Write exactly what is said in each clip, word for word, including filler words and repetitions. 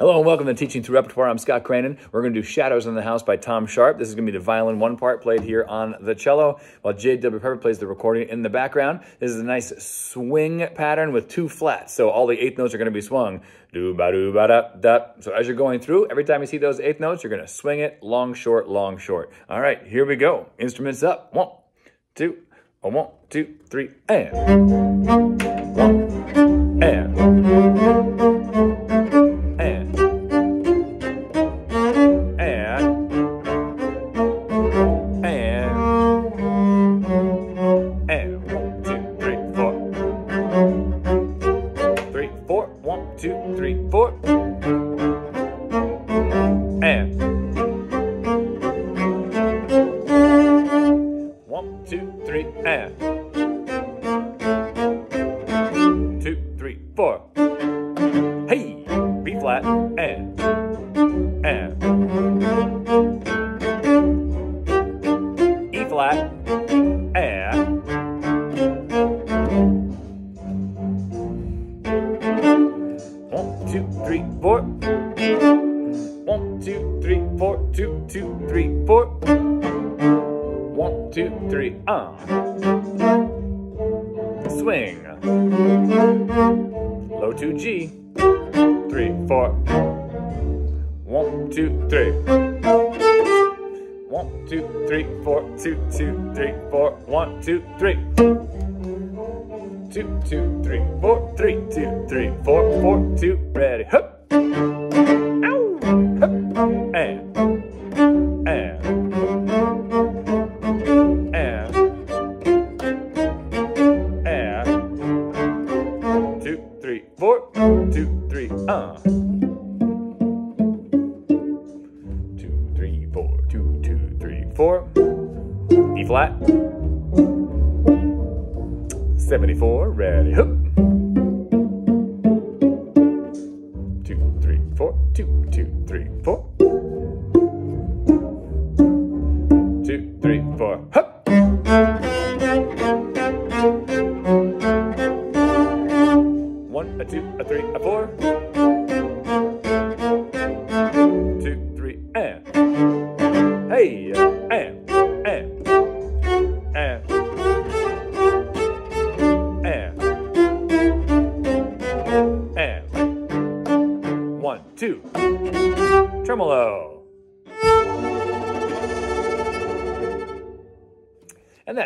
Hello and welcome to Teaching Through Repertoire. I'm Scott Krijnen. We're going to do Shadows in the House by Thom Sharp. This is going to be the violin one part played here on the cello, while J W Pepper plays the recording in the background. This is a nice swing pattern with two flats, so all the eighth notes are going to be swung. Do ba do ba da da. So as you're going through, every time you see those eighth notes, you're going to swing it long, short, long, short. All right, here we go. Instruments up. One, two, oh, one, two, three, and one, and. Two, three, four, two, two, three, four, one, two, three, two, two, three, four, three, two, three, four, four, two, ready, hup, ow, hup, and, and, and, and, two, three, four, two, three, uh, two, three, four, two, two, three, four, E flat, seventy-four, ready, hoop, two, three, four, two, two, three, four, two, three, four, hoop, one, a two, a three, a four.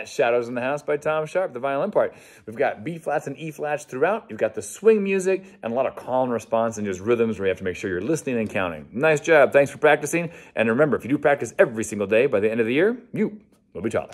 Shadows in the House by Thom Sharp, the violin part. We've got B flats and E flats throughout. You've got the swing music and a lot of call and response and just rhythms where you have to make sure you're listening and counting. Nice job. Thanks for practicing. And remember, if you do practice every single day, by the end of the year, you will be taller.